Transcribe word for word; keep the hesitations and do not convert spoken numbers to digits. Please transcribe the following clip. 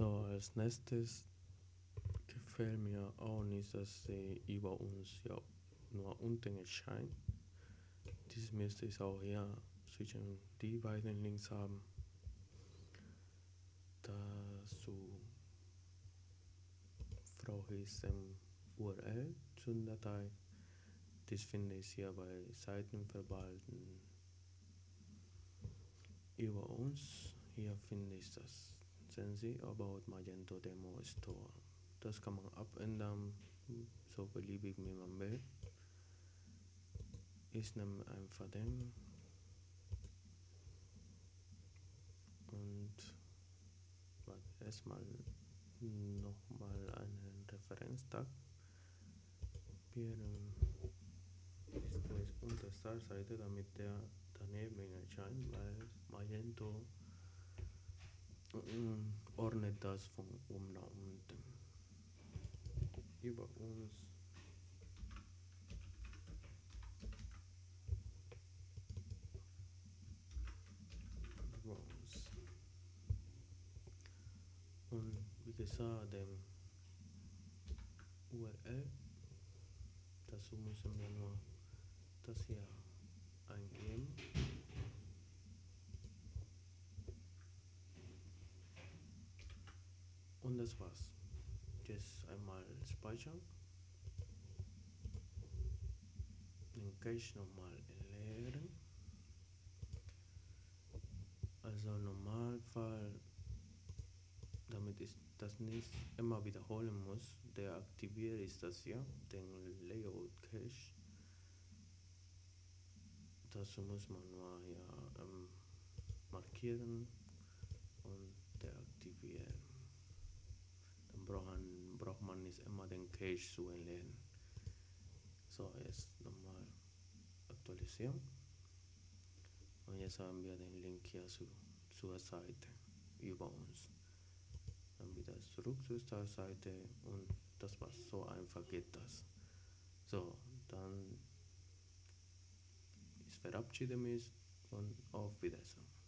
So, als nächstes gefällt mir auch nicht, dass sie über uns ja nur unten erscheint. Dieses müsste ich auch hier zwischen die beiden Links haben. Dazu brauche ich den U R L zur Datei. Das finde ich hier bei Seiten verwalten. Über uns, hier finde ich das. Sehen Sie, About Magento Demo Store. Das kann man abändern, so beliebig wie man will. Ich nehme einfach den und warte erstmal nochmal einen Referenztag. Wir ist das unter Startseite, damit der daneben erscheint, weil Magento ordnet das von oben nach unten. Über uns und wie gesagt dem U R L, dazu müssen wir nur das hier eingeben. Und das war's. Jetzt einmal speichern. Den Cache nochmal leeren. Also im Normalfall, damit ich das nicht immer wiederholen muss, deaktiviere ich das hier, den Layout Cache. Dazu muss man nur hier ähm, markieren und deaktivieren. Dann braucht man nicht immer den Cache zu entleeren. So, jetzt nochmal aktualisieren. Und jetzt haben wir den Link hier zu, zur Seite über uns. Dann wieder zurück zur Startseite und das war's. So einfach geht das. So, dann ich verabschiede mich und auf Wiedersehen.